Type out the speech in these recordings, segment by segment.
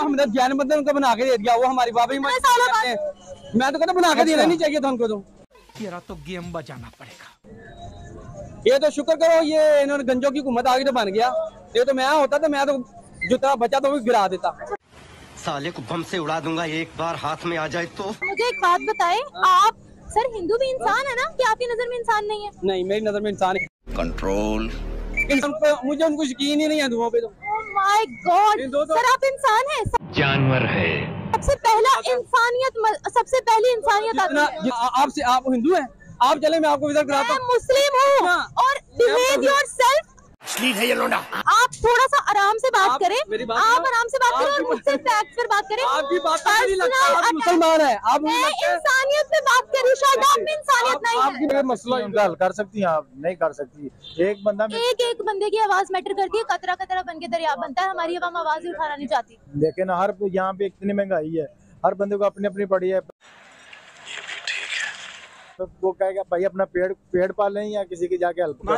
हमने ज्ञान बंदे उनको बना के दे दिया, वो हमारी बाबी मां करते हैं। मैं तो कहता बना के देना नहीं चाहिए था उनको, तो तेरा तो गेम बजाना पड़ेगा। ये तो शुक्र करो ये इन्होंने गंजों की हुकूमत आगे तो बन गया, ये तो मैं होता तो मैं तो जूता बचा तो गिरा देता, साले को बम से उड़ा दूंगा एक बार हाथ में आ जाए तो। मुझे एक बात बताए आप, सर हिंदू भी इंसान है ना, कि आपकी नजर में इंसान नहीं है? नहीं, मेरी नजर में इंसान है। कंट्रोल मुझे उनको यकीन ही नहीं है दुआ पे तो। माय गॉड सर आप इंसान है? जानवर है। सबसे पहला इंसानियत, सबसे पहली इंसानियत आती है। आपसे आप हिंदू हैं, आप चले मैं आपको विदा कराता हूं। मुस्लिम हूँ और बिहेव योरसेल्फ। आप थोड़ा सा आराम से बात करें, आप आराम से बात करें और मुझसे फैक्ट्स पर बात करें। आपकी बात नहीं लगता आप मुसलमान है, आप इंसानियत पे बात करें, शायद आप में इंसानियत नहीं है। आपकी मसला हल कर सकती हैं, आप नहीं कर सकती। एक बंदा एक बंदे की आवाज मैटर करती है, कतरा कतरा बन के दरिया बनता है। हमारी आवाम आवाज उठाना नहीं चाहती। लेकिन हर यहाँ पे इतनी महंगाई है, हर बंदे को अपनी अपनी पड़ी है। तो वो कहेगा भाई अपना पेड़ पालें या किसी की जाके हेल्प करें।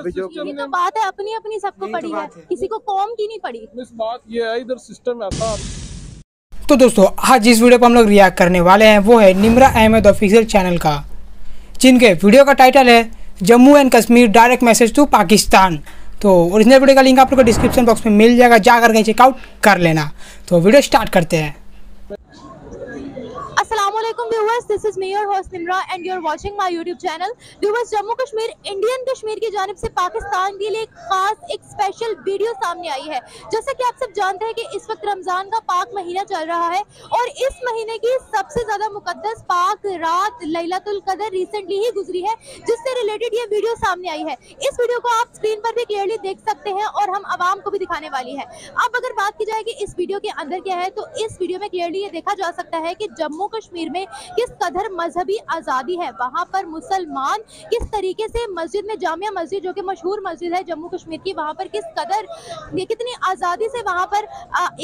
अभी जो तो बात है अपनी अपनी सबको पड़ी है, किसी को कौम की नहीं पड़ी। इस बात ये है इधर सिस्टम ऐसा। तो दोस्तों आज जिस वीडियो पर हम लोग रिएक्ट करने वाले हैं वो है निम्रा अहमद ऑफिशियल चैनल का, जिनके वीडियो का टाइटल है Jammu and Kashmir direct message to Pakistan. तो ओरिजिनल वीडियो का लिंक आप लोग को डिस्क्रिप्शन बॉक्स में मिल जाएगा, जा करके चेकआउट कर लेना। तो वीडियो स्टार्ट करते हैं। Assalamualaikum viewers, this is me your host Nimra and you are watching my YouTube channel. Viewers, Jammu Kashmir Indian Kashmir की जानिब से पाकिस्तान के लिए खास एक स्पेशल वीडियो सामने आई है। जैसा कि आप सब जानते हैं कि इस वक्त रमज़ान का पाक महीना चल रहा है और इस महीने की सबसे ज़्यादा मुकद्दस पाक रात लैलतुल कदर रिसेंटली ही गुजरी है, जिससे रिलेटेड ये वीडियो सामने आई है। इस वीडियो को आप स्क्रीन पर भी क्लियरली देख सकते हैं और हम आवाम को भी दिखाने वाली है। अब अगर बात की जाए कि इस वीडियो के अंदर क्या है, तो इस वीडियो में क्लियरली ये देखा जा सकता है कि जम्मू कश्मीर में किस कदर मजहबी आज़ादी है। वहाँ पर मुसलमान किस तरीके से मस्जिद में, जामिया मस्जिद जो कि मशहूर मस्जिद है जम्मू कश्मीर की, वहाँ पर किस कदर ये कितनी आज़ादी से वहाँ पर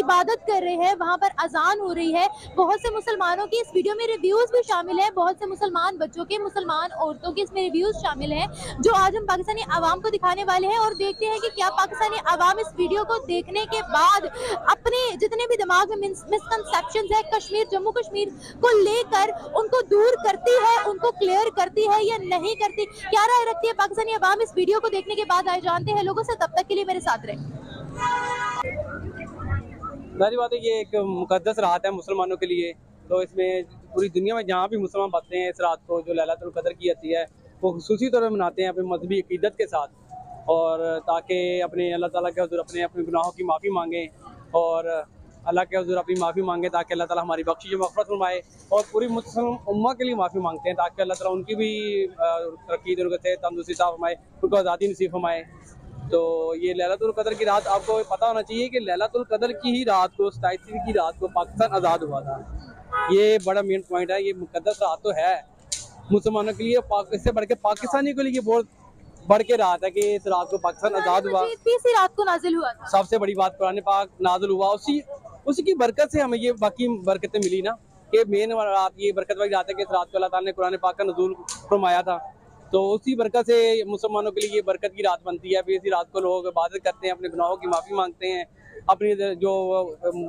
इबादत कर रहे हैं, वहाँ पर अजान हो रही है। बहुत से मुसलमानों की इस वीडियो में रिव्यूज़ भी शामिल है, बहुत से मुसलमान बच्चों के, मुसलमान औरतों के इसमें रिव्यूज़ शामिल हैं, जो आज हम पाकिस्तानी आवाम को दिखाने वाले हैं। और देखते हैं कि क्या पाकिस्तानी आवाम इस वीडियो को देखने के बाद अपने जितने भी दिमाग में मिसकनसेप्शन है कश्मीर, जम्मू कश्मीर को लेकर, उनको दूर करती है, उनको क्लियर करती है या नहीं करती। क्या राय रखती है पाकिस्तानी आवाम इस वीडियो को देखने के बाद, आए जानते हैं लोगों से। तब तक के लिए मेरे साथ रहे। मेरी बात है ये एक मुकद्दस रात है मुसलमानों के लिए, तो इसमें पूरी दुनिया में जहाँ भी मुसलमान बसते हैं इस रात को जो लैलतुल कदर की जाती है वो खुसूसी तौर पर मनाते हैं अपनी मजहबी अक़ीदत के साथ, और ताकि अपने अल्लाह ताला के हुज़ूर अपने अपने गुनाहों की माफ़ी मांगें और अल्लाह के हुजूर अपनी माफ़ी मांगे, ताकि अल्लाह ताला हमारी बख्शिश मग़फ़िरत फरमाए। और पूरी मुस्लिम उम्मा के लिए माफ़ी मांगते हैं ताकि अल्लाह ताला उनकी भी तरक्की तंदुरुस्ती फरमाए, उनको आज़ादी नसीब फरमाए। तो ये लैलतुल कदर की रात आपको पता होना चाहिए कि लैलतुल कदर की ही रात को 27 की रात को पाकिस्तान आज़ाद हुआ था। ये बड़ा मेन पॉइंट है। ये मुक़द्दस रात तो है मुसलमानों के लिए, इससे बढ़ के पाकिस्तानी के लिए बहुत बढ़ के रात है कि इस रात को पाकिस्तान आज़ाद हुआ, इसी रात को नाजिल हुआ था। सबसे बड़ी बात कुरान पाक नाजिल हुआ, उसी की बरकत से हमें ये बाकी बरकतें मिली ना। ये मेन रात ये बरकत वाली रात है कि इस रात को अल्लाह ताला ने कुरान पाक का नज़ूल फरमाया था, तो उसी बरकत से मुसलमानों के लिए ये बरकत की रात बनती है। फिर इसी रात को लोग इबादत करते हैं, अपने गुनाहों की माफ़ी मांगते हैं, अपनी जो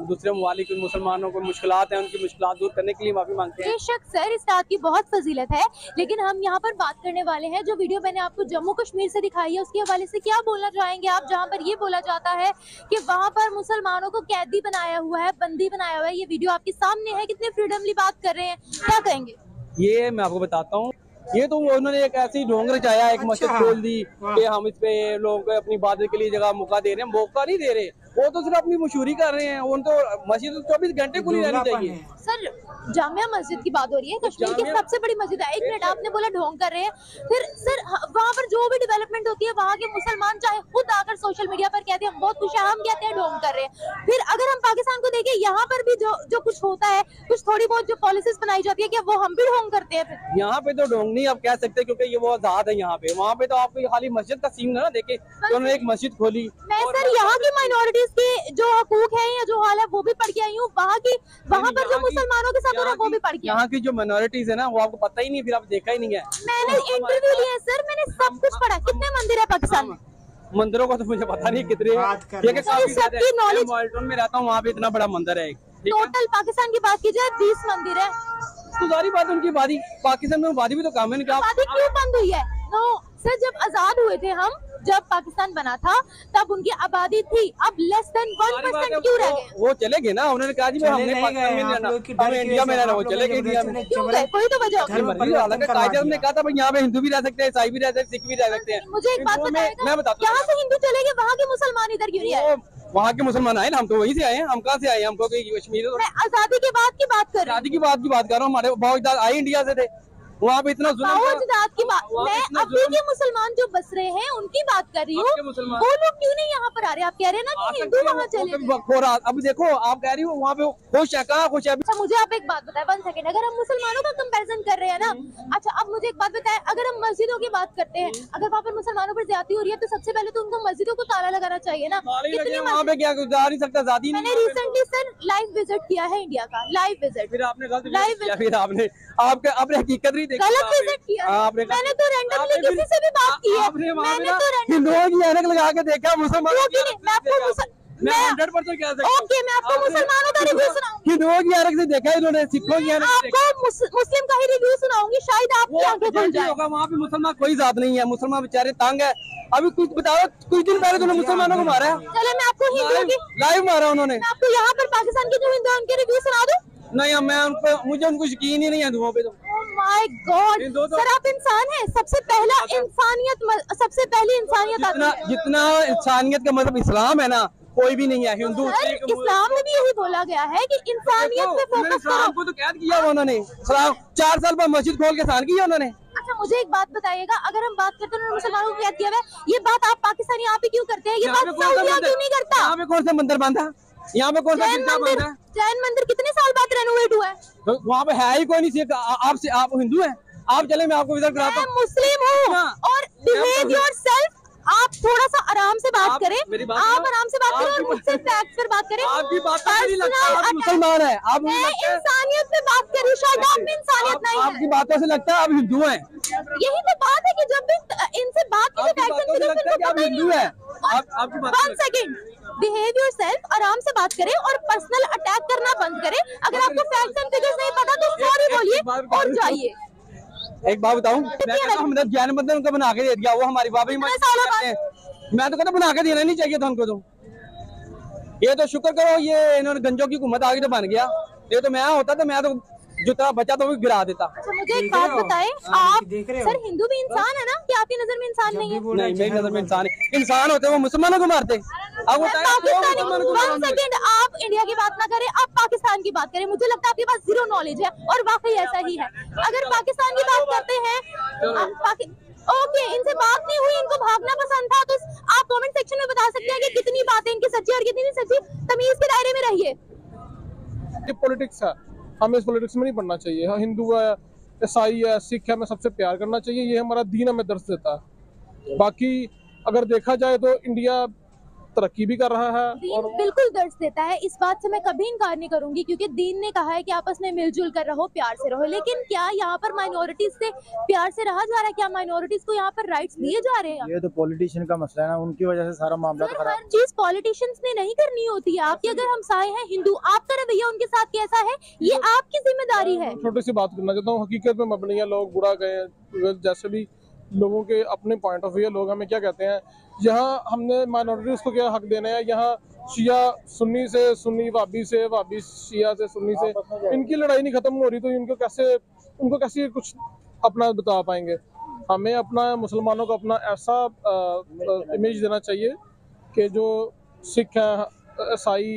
दूसरे ममालिक मुसलमानों को मुश्किलात हैं उनकी मुश्किलात दूर करने के लिए माफ़ी मांगते हैं। बेशक सर इस रात की बहुत फजीलत है, लेकिन हम यहाँ पर बात करने वाले हैं, जो वीडियो मैंने आपको जम्मू कश्मीर से दिखाई है उसके हवाले से क्या बोलना चाहेंगे आप, जहाँ पर ये बोला जाता है कि वहाँ पर मुसलमानों को कैदी बनाया हुआ है, बंदी बनाया हुआ है। ये वीडियो आपके सामने है, कितने फ्रीडमली बात कर रहे हैं, क्या कहेंगे? ये मैं आपको बताता हूँ, ये तो उन्होंने एक ऐसी ढोंग रचाया, एक मस्जिद खोल दी कि हम इस पे लोगों को अपनी इबादत के लिए जगह मौका दे रहे हैं। मौका नहीं दे रहे, वो तो सिर्फ अपनी मशहूरी कर रहे हैं। उन तो मस्जिद 24 घंटे खुली रहनी चाहिए। सर जामिया मस्जिद की बात हो रही है, कश्मीर की सबसे बड़ी मस्जिद है। एक मिनट, आपने बोला ढोंग कर रहे हैं, फिर सर वहाँ पर जो भी डेवलपमेंट होती है वहाँ के मुसलमान चाहे खुद आकर सोशल मीडिया पर कहते हैं हम बहुत खुश हैं, हम कहते हैं ढोंग कर रहे हैं। फिर अगर हम पाकिस्तान को देखें, यहाँ पर भी जो कुछ होता है, कुछ थोड़ी बहुत जो पॉलिसीज बनाई जाती है, क्या वो हम भी ढोंग करते हैं? यहाँ पे तो ढोंग नहीं आप कह सकते क्योंकि ये वो आजाद है। यहाँ पे वहाँ पे तो आप खाली मस्जिद का सीन ना देखे, उन्होंने एक मस्जिद खोली। मैं सर यहाँ की माइनॉरिटीज के जो हकूक है या जो हाल है वो भी पढ़ के आई हूँ, वहाँ पर जो मुसलमानों के साथ हो रहा वो भी पढ़ के। यहाँ की जो माइनॉरिटीज है ना वो आपको पता ही नहीं, फिर आप देखा ही नहीं है। मैंने इंटरव्यू लिया है सर, मैंने सब कुछ पढ़ा। कितने मंदिर है पाकिस्तान में? मंदिरों का तो मुझे पता नहीं कितने, में रहता हूँ वहाँ पे इतना बड़ा मंदिर है। टोटल पाकिस्तान की बात की जाए 20 मंदिर है। तो सारी बात उनकी आबादी, पाकिस्तान में आबादी भी तो कम है। आबादी क्यों बंद हुई है? नो सर, जब आजाद हुए थे हम, जब पाकिस्तान बना था तब उनकी आबादी थी, अब लेस देन 1% क्यों रह गए? वो चले गए ना, उन्होंने कहा जी हमने पाकिस्तान में रहना, हमें इंडिया में रहना। वो चले गए इंडिया में, क्यों गए? कोई तो वजह होगी। हालांकि कायदे ने कहा था भाई यहाँ पे हिंदू भी रह सकते हैं, ईसाई भी रह सकते हैं, सिख भी रह सकते हैं। मुझे एक बात बताओ, यहाँ से हिंदू चले गए, वहाँ के मुसलमान इधर क्यों नहीं आए? वहाँ के मुसलमान आए ना, हम तो वहीं से आए हैं, हम कहाँ से आए? हमको कश्मीर आजादी के बाद की बात कर रहा हूँ, आजादी की बात कर रहा हूँ। हमारे बाउजदाद आए इंडिया से थे, वहाँ पे इतना बाउजदाद की बात। मैं अभी के मुसलमान जो बस रहे हैं उनकी बात कर रही हूँ, वो लोग क्यों नहीं यहाँ पर आ रहे? आप कह रहे हैं ना कि हिंदू वहाँ चले। अब देखो आप कह रही हो वहाँ पे खुश है, कहाँ खुश है? मुझे आप एक बात बताएं, 1 सेकंड, अगर हम मुसलमानों का कंपेरिजन कर रहे हैं ना, अच्छा अब मुझे एक बात बताएं, अगर हम मस्जिदों की बात करते हैं, अगर वहाँ पर मुसलमानों पर ज्यादा हो रही है तो सबसे पहले तो उनको मस्जिदों को ताला लगाना चाहिए ना। वहाँ पे क्या जा नहीं सकता? मैंने रिसेंटली सर लाइव विजिट किया है इंडिया का, लाइव विजिट। फिर आपने आपने हकीकत गलत विजिट किया। मैंने तो रेंडमली किसी से भी बात की है, मैंने तो हिंदुओं की ऐनक लगा के देखा मुसलमानों की। मैं 100% कह सकता हूं। ओके, मैं आपको मुसलमानों का रिव्यू सुनाऊंगी। हिंदुओं की ऐनक से देखा इन्होंने, सिखों की ऐनक से देखा। आपको मुस्लिम का ही रिव्यू सुनाऊंगी, शायद आपकी आंखें खुल जाए। वहाँ पे मुसलमान कोई जात नहीं है, मुसलमान बेचारे तंग है। अभी कुछ बताओ, कुछ दिन पहले तुमने मुसलमानों को मारा है। चलो मैं आपको हिंदुओं की लाइव मारा उन्होंने। आपको यहाँ पर पाकिस्तान के जो हिंदू है उनके रिव्यू सुना दूं? नहीं, मैं मुझे उनको यकीन ही नहीं है हिंदुओं पे। तो माय गॉड सर, आप इंसान हैं, सबसे पहली इंसानियत आती है। जितना इंसानियत का मतलब इस्लाम है ना, कोई भी नहीं है। हिंदू इस्लाम में भी यही बोला गया है कि इंसानियत पे फोकस करो। इस्लाम को तो कैद किया उन्होंने, 4 साल बाद मस्जिद खोल के सान किया उन्होंने। अच्छा मुझे एक बात बताइएगा, अगर हम बात करते हैं मुसलमानों को कैद किया हुआ है, ये बात आप पाकिस्तानी यहाँ पे क्यों करते हैं? ये बात क्यों नहीं करता? यहाँ पे कौन सा मंदिर बांधा? यहाँ पे कौन सा गिरजा बांधा? जैन मंदिर कितने साल बाद रेनोवेट हुआ है? तो वहाँ पे है ही कोई नहीं। आप हिंदू हैं, आप चले मैं आपको विजिट कराता हूँ। मुस्लिम हूँ और बिहेव योरसेल्फ। आप थोड़ा सा आराम से बात करें, आप आराम से बात करें और मुझसे फैक्ट्स पर बात करें। आपकी बात आप मुसलमान है, आप इंसानियत पे बात करें, शायद आप में इंसानियत नहीं है। आपकी बातों से लगता है आप हिंदू हैं। यही तो बात है कि जब इनसे बात की आप हिंदू है। 1 सेकेंड, बिहेव योरसेल्फ, आराम से बात करें और पर्सनल अटैक करना बंद करें। अगर आपको फैक्ट्स एंड फिगर्स नहीं पता तो सॉरी बोलिए और जाइए। एक बात बताऊं, हमने जैन मंदिर उनको बना के दे दिया, वो हमारी बाबा मां हैं। मैं तो कहता बना के देना नहीं चाहिए था उनको। तो ये तो शुक्र करो ये इन्होंने गंजों की हुकूमत आ गई तो बन गया, ये तो मैं होता तो मैं तो जितना बचा तो वो गिरा देता। अच्छा मुझे एक बात बताएं, आप सर हिंदू भी इंसान है ना, कि आपकी नजर में इंसान नहीं है? नहीं, मेरी नजर में इंसान है। इंसान होते वो मुसलमानों को मारते। आप इंडिया की बात ना करें, आप पाकिस्तान की बात करें। मुझे लगता है आपके पास जीरो नॉलेज है और वाकई ऐसा ही है। अगर पाकिस्तान की बात करते हैं, ओके इनसे बात नहीं हुई, इनको भागना पसंद था, तो आप कमेंट सेक्शन में बता सकते हैं कि कितनी बातें इनकी सच्ची और कितनी नहीं सच्ची। तमीज के दायरे में रहिए। पॉलिटिक्स है, हमें इस पॉलिटिक्स में नहीं पढ़ना चाहिए। हाँ, हिंदू है, ईसाई है, सिख है, हमें सबसे प्यार करना चाहिए। ये हमारा दीन हमें दर्श देता है। बाकी अगर देखा जाए तो इंडिया तरक्की भी कर रहा है और बिल्कुल दर्ज देता है, इस बात से मैं कभी इनकार नहीं करूंगी, क्योंकि दीन ने कहा है कि आपस में मिलजुल कर रहो, प्यार से रहो। लेकिन क्या यहाँ पर माइनॉरिटीज से प्यार से रहा जा रहा है? क्या माइनॉरिटीज को यहाँ पर राइट्स दिए जा रहे हैं? ये तो पॉलिटिशियन का मसला है ना, उनकी वजह से सारा मामला खराब। हर चीज पॉलिटिशियंस ने नहीं करनी होती है। आपकी अगर हमसाये हैं हिंदू, आपका रवैया उनके साथ कैसा है ये आपकी जिम्मेदारी है। छोटी सी बात करना चाहता हूँ, हकीकत में मबनी है, लोग बुरा गए, जैसे भी लोगों के अपने पॉइंट ऑफ व्यू है। लोग हमें क्या कहते हैं, यहाँ हमने माइनॉरिटीज़ को क्या हक देना है? यहाँ शिया सुन्नी से सुन्नी, वाबी से वाबी, शिया से सुन्नी से, इनकी लड़ाई नहीं खत्म हो रही तो इनको कैसे कुछ अपना बता पाएंगे? हमें अपना मुसलमानों को अपना ऐसा इमेज देना चाहिए कि जो सिख हैं, ईसाई,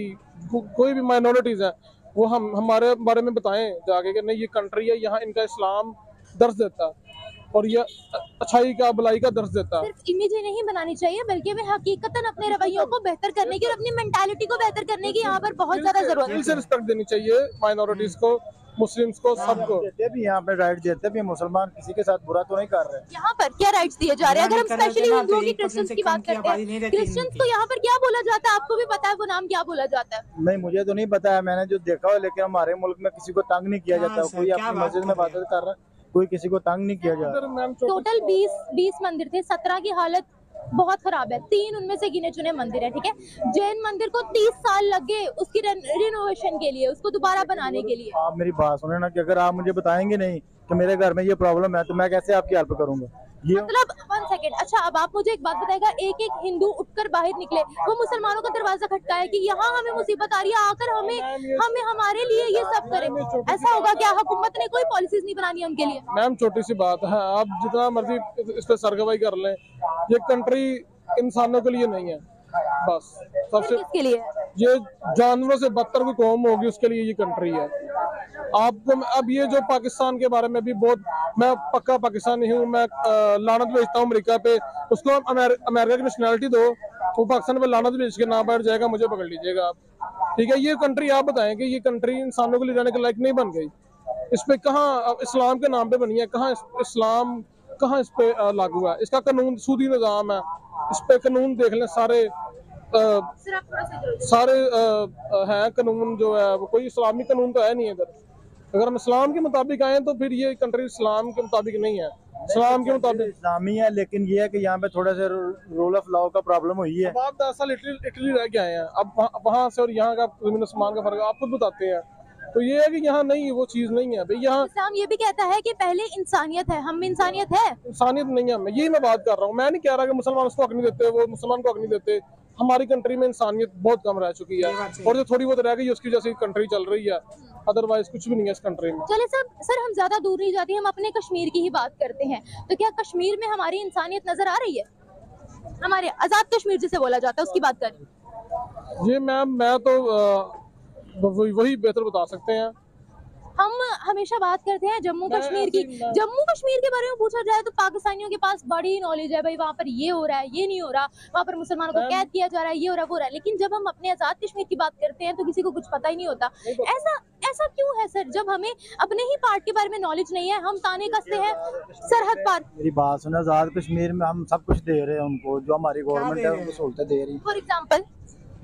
कोई भी माइनॉरिटीज़ हैं, वो हम हमारे बारे में बताएं जाके कि नहीं ये कंट्री है, यहाँ इनका इस्लाम दर्ज देता है और ये अच्छाई का भलाई का दर्ज देता है। सिर्फ इमेज ही नहीं बनानी चाहिए बल्कि वे हकीकतन अपने रवैयों को बेहतर करने की और अपनी मेंटालिटी को बेहतर करने की यहाँ पर बहुत ज्यादा जरूरत है। रिस्पेक्ट देनी चाहिए माइनॉरिटीज को, मुस्लिम्स को, सबको। यहाँ पे राइट देते भी, मुसलमान किसी के साथ बुरा तो नहीं कर रहे। यहाँ पर क्या राइट्स दिए जा रहे हैं? अगर हम स्पेशली हिंदुओं की क्रिश्चियंस की बात करते हैं, क्रिश्चियंस को यहाँ पर क्या बोला जाता है आपको भी पता है? वो नाम क्या बोला जाता है? नहीं मुझे तो नहीं पता है, मैंने जो देखा है। लेकिन हमारे मुल्क में किसी को तंग नहीं किया जाता, कोई अपनी मस्जिद में बात कर रहा है, कोई किसी को तंग नहीं किया जा रहा। टोटल 20 मंदिर थे, 17 की हालत बहुत खराब है। 3 उनमें से गिने चुने मंदिर है, ठीक है। जैन मंदिर को 30 साल लग गए उसकी रिनोवेशन के लिए, उसको दोबारा बनाने के लिए। आप मेरी बात सुने ना कि अगर आप मुझे बताएंगे नहीं कि मेरे घर में ये प्रॉब्लम है तो मैं कैसे आपकी हेल्प करूंगा। मतलब 1 सेकंड, अच्छा अब आप मुझे एक बात बताएगा, एक एक हिंदू उठकर बाहर निकले, वो मुसलमानों का दरवाजा खटकाए कि यहाँ हमें मुसीबत आ रही है, आकर हमें हमारे लिए ये सब करें, ऐसा होगा क्या? हुकूमत ने कोई पॉलिसीज नहीं बनानी उनके लिए। मैम छोटी सी बात है, आप जितना मर्जी इस पे सरगवाई कर लें, ये कंट्री इंसानों के लिए नहीं है, बस सबसे इसके लिए ये जानवरों से बदतर कोई कौम होगी उसके लिए ये कंट्री है। आपको अब ये जो पाकिस्तान के बारे में भी बहुत, मैं पक्का पाकिस्तानी हूँ, मैं लानत भेजता हूँ अमेरिका पे, उसको अमेरिका की नेशनैलिटी दो, वो पाकिस्तान पे लानत भेज के ना बैठ जाएगा, मुझे पकड़ लीजिएगा आप, ठीक है। ये कंट्री आप बताएं कि ये कंट्री इंसानों को ले जाने के लायक नहीं बन गई। इस पे कहाँ इस्लाम के नाम पे बनी है, कहाँ इस्लाम कहाँ इस पे लागू है? इसका कानून सूदी निज़ाम है, इस पे कानून देख लें सारे सारे हैं कानून जो है वो, कोई इस्लामी कानून तो है नहीं इधर। अगर हम इस्लाम के मुताबिक आए तो फिर ये कंट्री इस्लाम के मुताबिक नहीं है, इस्लाम के मुताबिक इस्लामी है, लेकिन ये है कि यहाँ पे थोड़ा सा रूल ऑफ लॉ का प्रॉब्लम हुई है। आप 10 साल इटली रह के आए हैं, अब वहाँ से और यहाँ का जमीन आसमान का फर्क आप खुद बताते हैं, तो ये है कि यहाँ नहीं वो चीज़ नहीं है भाई। यहाँ इस्लाम ये भी कहता है कि पहले इंसानियत है, हम इंसानियत है, इंसानियत नहीं है। मैं यही मैं बात कर रहा हूँ, मैं नहीं कह रहा कि मुसलमान उसको हक नहीं देते, वो मुसलमान को हक नहीं देते। हमारी कंट्री में इंसानियत बहुत कम रह चुकी है और जो थोड़ी बहुत रह गई उसकी वजह से कंट्री चल रही है, अदरवाइज कुछ भी नहीं है इस कंट्री में। चले सर हम ज्यादा दूर नहीं जाते, हम अपने कश्मीर की ही बात करते हैं। तो क्या कश्मीर में हमारी इंसानियत नजर आ रही है? हमारे आजाद कश्मीर जिसे बोला जाता है उसकी बात करें। ये मैम मैं तो वही बेहतर बता सकते हैं। हम हमेशा बात करते हैं जम्मू कश्मीर की, जम्मू कश्मीर के बारे में पूछा जाए तो पाकिस्तानियों के पास बड़ी नॉलेज है भाई, वहाँ पर ये हो रहा है, ये नहीं हो रहा, वहाँ पर मुसलमानों को कैद किया जा रहा है, ये हो रहा, वो रहा है। लेकिन जब हम अपने आजाद कश्मीर की बात करते हैं तो किसी को कुछ पता ही नहीं होता। ऐसा क्यों है सर? जब हमें अपने ही पार्ट के बारे में नॉलेज नहीं है, हम ताने कसते हैं सरहद पार। मेरी बात सुनो, आजाद कश्मीर में हम सब कुछ दे रहे हैं उनको, जो हमारी गवर्नमेंट है उनको सहूलतें दे रही है। फॉर एग्जाम्पल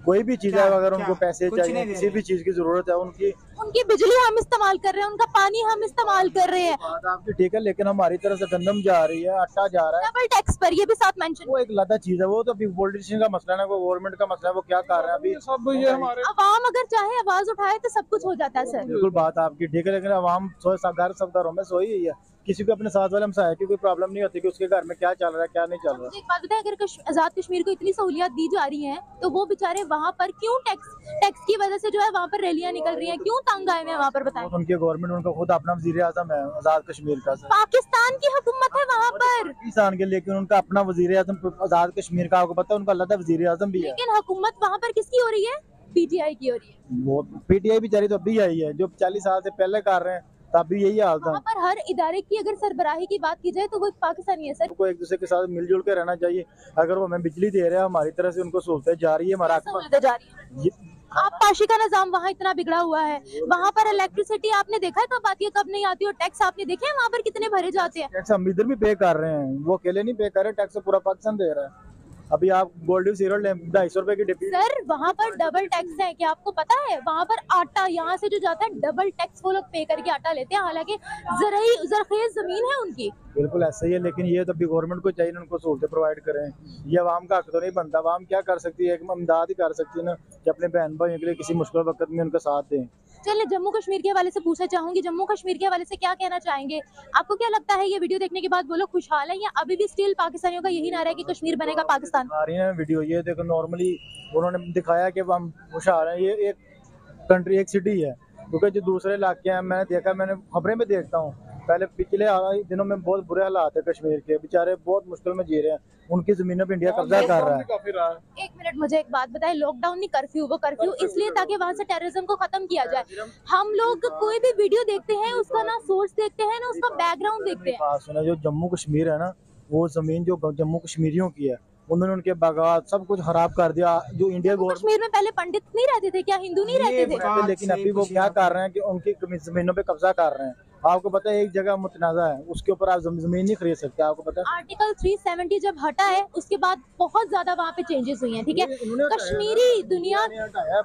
कोई भी चीज है, अगर उनको पैसे चाहिए, किसी भी चीज की जरूरत है, उनकी बिजली हम इस्तेमाल कर रहे हैं, उनका पानी हम इस्तेमाल कर रहे हैं। बात आपकी ठीक है, लेकिन हमारी तरफ से गंदम जा रही है, आटा जा रहा है, डबल टैक्स पर, ये भी साथ मेंशन। वो एक लदा चीज है, वो तो पॉलिटिशियन का मसला है, वो गवर्नमेंट का मसला है, वो क्या कर रहे हैं अभी सब। ये हमारे आवाम अगर चाहे आवाज उठाए तो सब कुछ हो जाता है सर। बिल्कुल बात आपकी ठीक है, लेकिन आवाम घर सब घरों में सोई हुई है, किसी को अपने साथ वाले हमसाया की कोई प्रॉब्लम नहीं होती कि उसके घर में क्या चल रहा है क्या नहीं चल रहा है। एक बात बताएं, अगर आजाद कश्मीर को इतनी सहूलियत दी जा रही है तो वो बेचारे वहाँ पर क्यों टैक्स की वजह से जो है वहाँ पर रैलियाँ निकल रही हैं, क्यों तंग आए हैं वहाँ पर बताएं। उनकी गवर्नमेंट, उनका खुद अपना वजीर आजम है आजाद कश्मीर का, पाकिस्तान की हुकूमत है वहाँ पर पाकिस्तान के, लेकिन उनका अपना वजीर आजम आजाद कश्मीर का, आपको पता है उनका अलग वजीर आजम भी है। लेकिन हुकूमत वहाँ पर किसकी हो रही है? PTI की हो रही है। वो PTI बेचारी तो अभी आई है, जो 40 साल से पहले कर रहे हैं, अभी यही हाल था। पर हर इदारे की अगर सरबराही की बात की जाए तो वो पाकिस्तानी है सर। उनको एक दूसरे के साथ मिलजुल के रहना चाहिए। अगर वो हमें बिजली दे रहे हैं, हमारी तरफ से उनको सहूलतें जा रही है, हमारा जा रही है। आप पाशी का निजाम वहाँ इतना बिगड़ा हुआ है, वहाँ पर इलेक्ट्रिसिटी आपने देखा है कब आती है कब नहीं आती, और टैक्स आपने देखे वहाँ पर कितने भरे जाते हैं। टैक्स हम इधर भी पे कर रहे हैं, वो अकेले नहीं पे कर रहे, टैक्स पूरा पाकिस्तान दे रहा है। अभी आप गोल्ड सीरियल 250 रुपए की डिपी सर, वहाँ पर डबल टैक्स है। क्या आपको पता है वहाँ पर आटा यहाँ से जो जाता है डबल टैक्स वो लोग पे करके आटा लेते हैं, हालांकि जरखेज जमीन है उनकी। बिल्कुल ऐसा ही है, लेकिन ये तो अभी गवर्नमेंट को चाहिए उनको सहूलतें प्रोवाइड करें, ये आवाम का हक तो नहीं बनता। आवाम क्या कर सकती है? एक इमदाद ही कर सकती है ना, कि अपने बहन भाइयों के लिए किसी मुश्किल वक्त में उनका साथ दें। चलिए जम्मू कश्मीर के हवाले से पूछना चाहूंगी, जम्मू कश्मीर के हवाले से क्या कहना चाहेंगे? आपको क्या लगता है ये वीडियो देखने के बाद वो लोग खुशहाल है या अभी भी स्टिल पाकिस्तानियों का यही नारा है कि कश्मीर बनेगा पाकिस्तान? आ रही है वीडियो, ये देखो नॉर्मली उन्होंने दिखाया कि हम खुशहाल है। ये एक कंट्री, एक सिटी है, क्योंकि जो दूसरे इलाके हैं मैंने देखा, मैंने खबरें में देखता हूँ, पहले पिछले दिनों में बहुत बुरे हालात है कश्मीर के, बेचारे बहुत मुश्किल में जी रहे हैं, उनकी जमीनों पे इंडिया कब्जा कर रहा है। 1 मिनट मुझे एक बात बताएं, लॉकडाउन नहीं कर्फ्यू, वो कर्फ्यू इसलिए ताकि वहाँ से टेररिज्म को खत्म किया जाए। हम लोग कोई भी वीडियो देखते हैं उसका ना सोर्स देखते हैं ना उसका बैकग्राउंड देखते हैं। जो जम्मू कश्मीर है ना, वो जमीन जो जम्मू कश्मीरियों की है, उन्होंने उनके बागात सब कुछ खराब कर दिया। जो इंडिया कश्मीर में पहले पंडित नहीं रहते थे क्या, हिंदू नहीं रहते थे? लेकिन अभी वो क्या कर रहे हैं कि उनकी जमीनों पे कब्जा कर रहे हैं। आपको पता है एक जगह मुतनाज़ा है, उसके ऊपर आप जमीन नहीं खरीद सकते। आपको पता है आर्टिकल 370 जब हटा है उसके बाद बहुत ज्यादा वहाँ पे चेंजेस हुई हैं, ठीक है। कश्मीरी दुनिया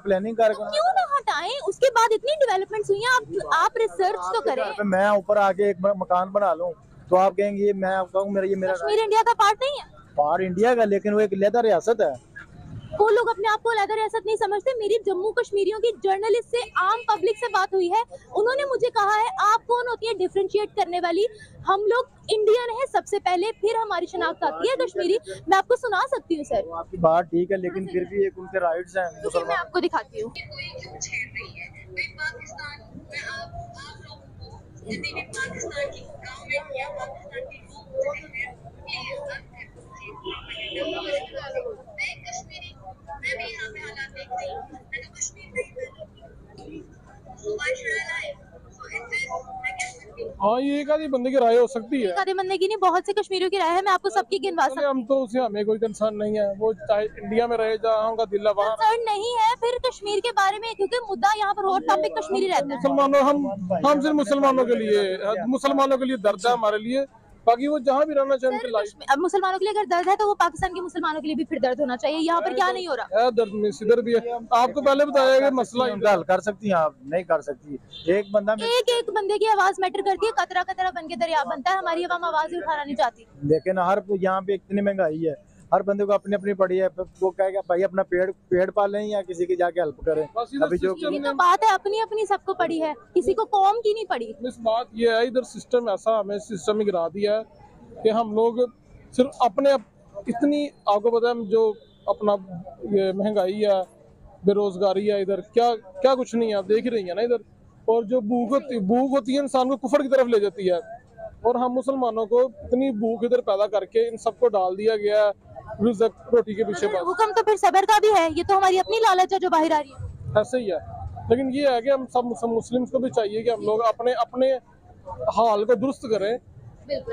प्लानिंग कर क्यों ना हटाएं, उसके बाद इतनी डेवलपमेंट्स हुई हैं। आप रिसर्च तो करें। मैं ऊपर आके एक मकान बना लूँ तो आप कहेंगे मैं आपका, मेरा ये मेरा कश्मीर इंडिया का पार्ट नहीं है। पार इंडिया का, लेकिन वो एक लहदा रियासत है। वो लोग अपने आप को अलग रियासत नहीं समझते। मेरी जम्मू कश्मीरियों की जर्नलिस्ट से, आम पब्लिक से बात हुई है, उन्होंने मुझे कहा है आप कौन होती है डिफरेंशिएट करने वाली, हम लोग इंडियन हैं सबसे पहले, फिर हमारी शनाख्त आती है कश्मीरी। मैं आपको सुना सकती हूँ सर। आपकी बात ठीक है, लेकिन फिर भी एक उनके राइट्स हैं। मैं आपको दिखाती हूँ। मैं भी यहाँ पे हालात देख रही हूँ, मैंने कुछ भी नहीं किया। हाँ, ये एक आधी बंदे की राय हो सकती है, एक आधी बंदे की नहीं, बहुत से कश्मीरियों की राय है। मैं आपको सबकी गिनवा सकती हूँ। हम तो उसे, हमें कोई कंसर्न नहीं है, वो चाहे इंडिया में रहे, जहाँ उनका दिल है वहाँ। कंसर्न नहीं है फिर कश्मीर के बारे में, क्योंकि मुद्दा यहाँ पर हॉट टॉपिक कश्मीरी रहता है। मुसलमानों, हम सिर्फ मुसलमानों के लिए, मुसलमानों के लिए दर्द है हमारे लिए, बाकी वो जहाँ भी रहना चाहिए। अब मुसलमानों के लिए अगर दर्द है तो वो पाकिस्तान के मुसलमानों के लिए भी फिर दर्द होना चाहिए। यहाँ पर क्या नहीं हो रहा, दर्द में सिदर भी है। आपको पहले बताया गया मसला हल कर सकती हैं आप, नहीं कर सकती। एक बंदा, एक बंदे की आवाज मैटर करती है। कतरा कतरा बन के दरिया बनता है, हमारी आवाम आवाज उठाना नहीं चाहती। लेकिन हर यहाँ पे इतनी महंगाई है, हर बंदे को अपनी अपनी पड़ी है। वो कहेगा भाई अपना पेड़ पालें या किसी की जाके हेल्प करें। अभी जो तो बात है, अपनी अपनी सबको पड़ी है, किसी को कौम की नहीं पड़ी। इस बात ये है, इधर सिस्टम ऐसा हमें सिस्टम ही गिरा दिया है कि हम लोग सिर्फ अपने इतनी, आपको पता है जो अपना ये महंगाई है, बेरोजगारी है, इधर क्या क्या कुछ नहीं है, आप देख रही है ना इधर। और जो भूख होती है इंसान को कुफर की तरफ ले जाती है, और हम मुसलमानों को इतनी भूख इधर पैदा करके इन सबको डाल दिया गया है रोटी के पीछे। हुक्म तो फिर सबर का भी है, ये तो हमारी अपनी लालच है जो बाहर आ रही है। ऐसे ही है, लेकिन ये है कि हम सब मुस्लिम्स को भी चाहिए कि हम लोग अपने अपने हाल को दुरुस्त करें।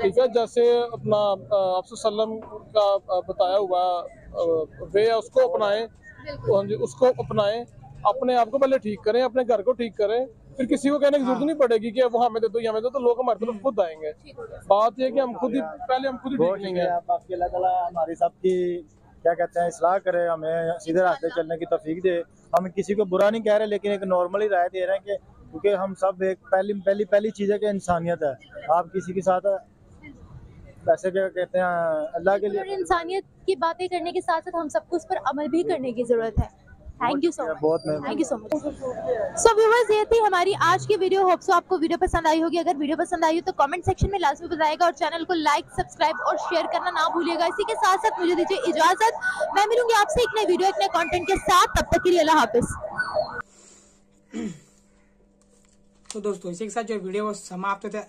ठीक है, जैसे अपना आप सल्लम का बताया हुआ वे है, उसको अपनाएं, उसको अपनाएं। अपने आप को पहले ठीक करें, अपने घर को ठीक करें, फिर किसी को कहने की जरूरत नहीं पड़ेगी कि वो हमें दे दो, हमें दो, तो लोग हमारे तरफ खुद आएंगे। बात यह कि हम खुद ही पहले, हम खुद ही ठीक लेंगे। आपके अल्लाह ताला हमारी सबकी क्या कहते हैं इस्लाह करे, हमें सीधे रास्ते चलने की तौफीक दे। हम किसी को बुरा नहीं कह रहे, लेकिन एक नॉर्मली राय दे रहे हैं कि क्योंकि हम सब एक पहली चीज़ है कि इंसानियत है। आप किसी के साथ वैसे क्या कहते हैं अल्लाह के लिए इंसानियत की बातें करने के साथ साथ हम सबको उस पर अमल भी करने की जरूरत है। Thank you so much, thank you so much. So viewers, ये थी हमारी आज की वीडियो। होप सो आपको वीडियो पसंद आई होगी। अगर वीडियो पसंद आई हो तो कमेंट सेक्शन में लास्ट में बताएगा, और चैनल को लाइक, सब्सक्राइब और शेयर करना ना भूलिएगा। इसी के साथ साथ मुझे दीजिए इजाजत, मैं मिलूंगी आपसे एक नए वीडियो, एक नए कंटेंट के साथ। तब तक के लिए अल्लाह हाफिज। तो दोस्तों, इसी के साथ जो वीडियो वो समाप्त होता है।